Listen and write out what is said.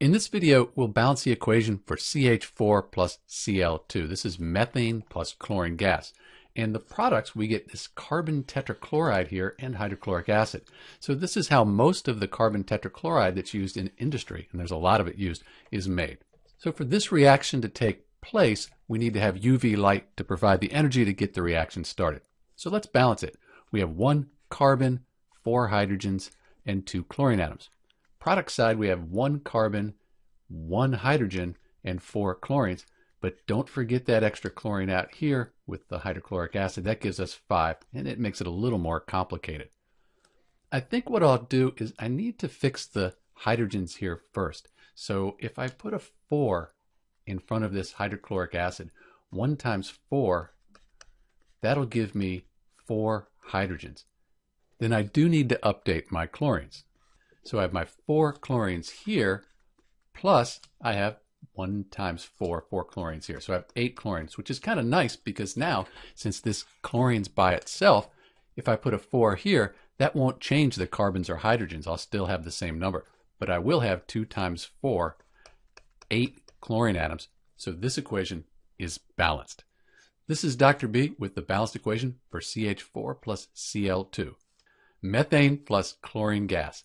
In this video, we'll balance the equation for CH4 plus Cl2. This is methane plus chlorine gas. And the products, we get this carbon tetrachloride here and hydrochloric acid. So this is how most of the carbon tetrachloride that's used in industry, and there's a lot of it used, is made. So for this reaction to take place, we need to have UV light to provide the energy to get the reaction started. So let's balance it. We have 1 carbon, 4 hydrogens, and 2 chlorine atoms. Product side, we have 1 carbon, 1 hydrogen, and 4 chlorines. But don't forget that extra chlorine out here with the hydrochloric acid. That gives us 5, and it makes it a little more complicated. I think what I'll do is I need to fix the hydrogens here first. So if I put a 4 in front of this hydrochloric acid, 1 times 4, that'll give me 4 hydrogens. Then I do need to update my chlorines. So I have my 4 chlorines here, plus I have 1 times 4 chlorines here. So I have 8 chlorines, which is kind of nice because now, since this chlorine's by itself, if I put a 4 here, that won't change the carbons or hydrogens. I'll still have the same number, but I will have 2 times 4, 8 chlorine atoms. So this equation is balanced. This is Dr. B with the balanced equation for CH4 plus Cl2. Methane plus chlorine gas.